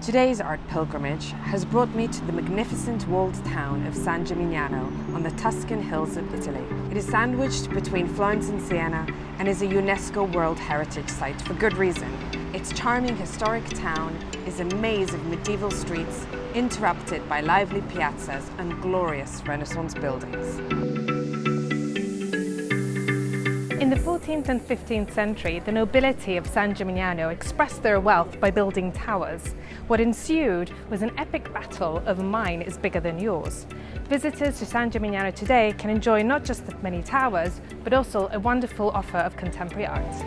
Today's art pilgrimage has brought me to the magnificent walled town of San Gimignano on the Tuscan hills of Italy. It is sandwiched between Florence and Siena and is a UNESCO World Heritage Site for good reason. Its charming historic town is a maze of medieval streets interrupted by lively piazzas and glorious Renaissance buildings. In the 14th and 15th century, the nobility of San Gimignano expressed their wealth by building towers. What ensued was an epic battle of mine is bigger than yours. Visitors to San Gimignano today can enjoy not just the many towers, but also a wonderful offer of contemporary art.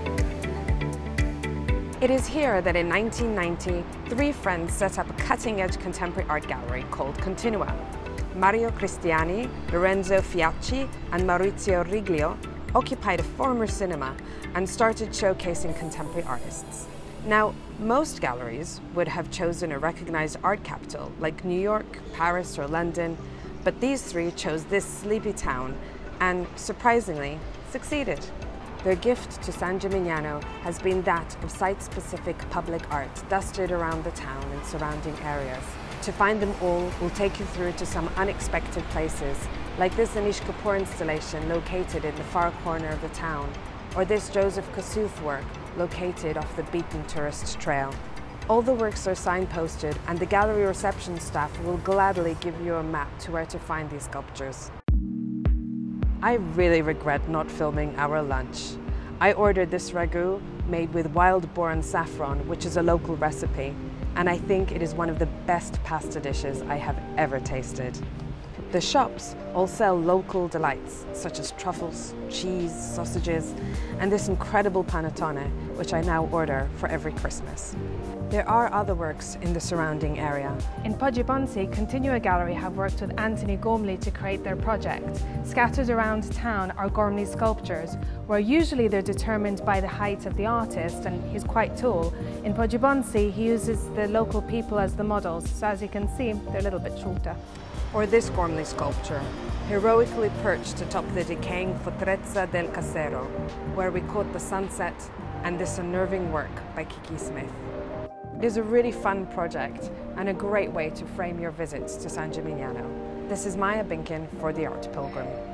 It is here that in 1990, three friends set up a cutting-edge contemporary art gallery called Continua. Mario Cristiani, Lorenzo Fiacci and Maurizio Riglio occupied a former cinema and started showcasing contemporary artists. Now, most galleries would have chosen a recognized art capital like New York, Paris or London, but these three chose this sleepy town and, surprisingly, succeeded. Their gift to San Gimignano has been that of site-specific public art dusted around the town and surrounding areas. To find them all, we'll take you through to some unexpected places, like this Anish Kapoor installation located in the far corner of the town, or this Joseph Kosuth work located off the beaten tourist trail. All the works are signposted and the gallery reception staff will gladly give you a map to where to find these sculptures. I really regret not filming our lunch. I ordered this ragu made with wild boar and saffron, which is a local recipe, and I think it is one of the best pasta dishes I have ever tasted. The shops all sell local delights, such as truffles, cheese, sausages, and this incredible panettone, which I now order for every Christmas. There are other works in the surrounding area. In Poggibonsi, Continua Gallery have worked with Anthony Gormley to create their project. Scattered around town are Gormley sculptures, where usually they're determined by the height of the artist, and he's quite tall. In Poggibonsi, he uses the local people as the models, so as you can see, they're a little bit shorter. Or this Gormley sculpture, heroically perched atop the decaying Fortezza del Cassero, where we caught the sunset, and this unnerving work by Kiki Smith. It is a really fun project and a great way to frame your visits to San Gimignano. This is Maya Binkin for The Art Pilgrim.